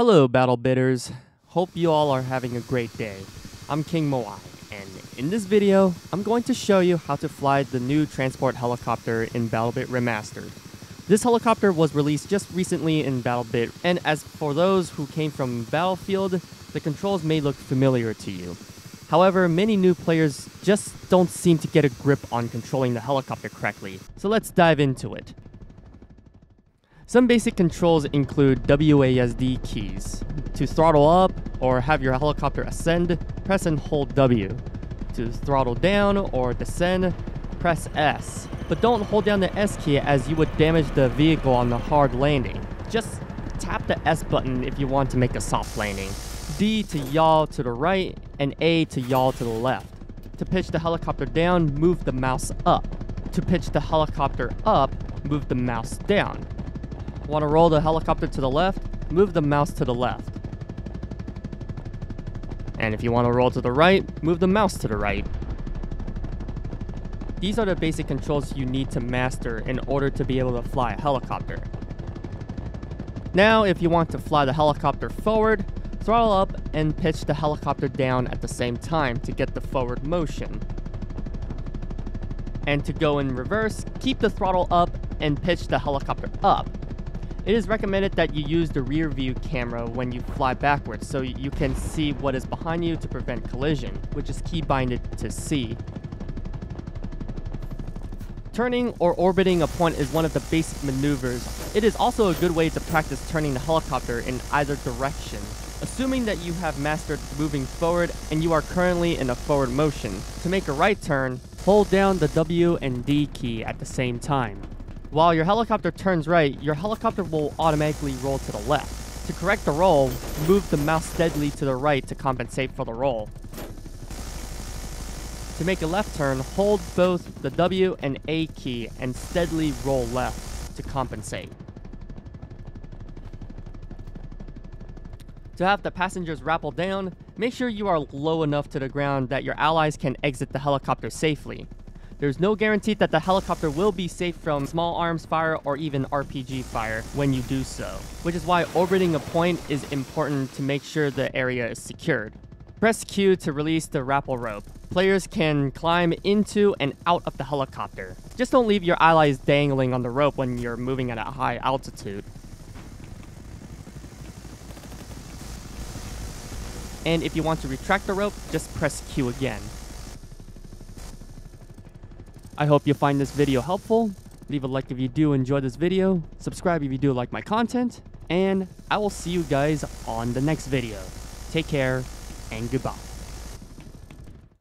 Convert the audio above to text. Hello, BattleBitters. Hope you all are having a great day. I'm King Moai, and in this video, I'm going to show you how to fly the new transport helicopter in BattleBit Remastered. This helicopter was released just recently in BattleBit, and as for those who came from Battlefield, the controls may look familiar to you. However, many new players just don't seem to get a grip on controlling the helicopter correctly, so let's dive into it. Some basic controls include WASD keys. To throttle up or have your helicopter ascend, press and hold W. To throttle down or descend, press S. But don't hold down the S key as you would damage the vehicle on the hard landing. Just tap the S button if you want to make a soft landing. D to yaw to the right and A to yaw to the left. To pitch the helicopter down, move the mouse up. To pitch the helicopter up, move the mouse down. Want to roll the helicopter to the left? Move the mouse to the left. And if you want to roll to the right, move the mouse to the right. These are the basic controls you need to master in order to be able to fly a helicopter. Now, if you want to fly the helicopter forward, throttle up and pitch the helicopter down at the same time to get the forward motion. And to go in reverse, keep the throttle up and pitch the helicopter up. It is recommended that you use the rear view camera when you fly backwards so you can see what is behind you to prevent collision, which is keybinded to C. Turning or orbiting a point is one of the basic maneuvers. It is also a good way to practice turning the helicopter in either direction, assuming that you have mastered moving forward and you are currently in a forward motion. To make a right turn, hold down the W and D key at the same time. While your helicopter turns right, your helicopter will automatically roll to the left. To correct the roll, move the mouse steadily to the right to compensate for the roll. To make a left turn, hold both the W and A key and steadily roll left to compensate. To have the passengers rappel down, make sure you are low enough to the ground that your allies can exit the helicopter safely. There's no guarantee that the helicopter will be safe from small arms fire or even RPG fire when you do so, which is why orbiting a point is important to make sure the area is secured. Press Q to release the rappel rope. Players can climb into and out of the helicopter. Just don't leave your allies dangling on the rope when you're moving at a high altitude. And if you want to retract the rope, just press Q again. I hope you find this video helpful. Leave a like if you do enjoy this video, subscribe if you do like my content, and I will see you guys on the next video. Take care and goodbye.